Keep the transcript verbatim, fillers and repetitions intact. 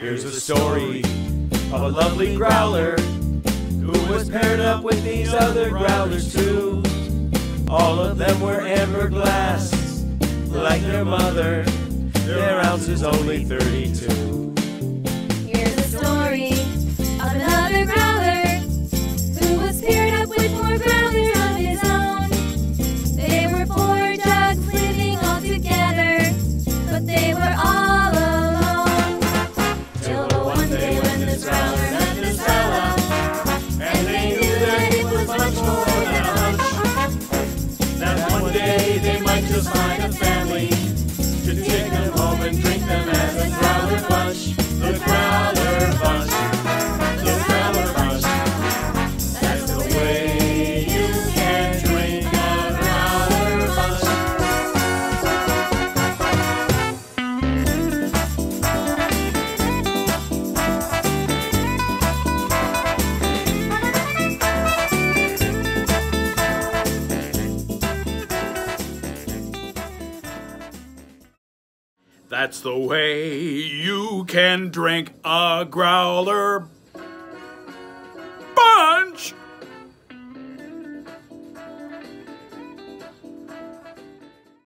Here's a story of a lovely growler who was paired up with these other growlers too. All of them were amber glass, like their mother. Their ounce is only thirty-two. Here's a story of another growler who was paired up with four growlers of his own. They were four dogs living all together, but they were all alone. Till one day when this growler met this fella, and they knew that it was much more than a hunch. That one day they might just find a family to take them home and drink them as a growler bunch. The growler bunch. That's the way you can drink a growler.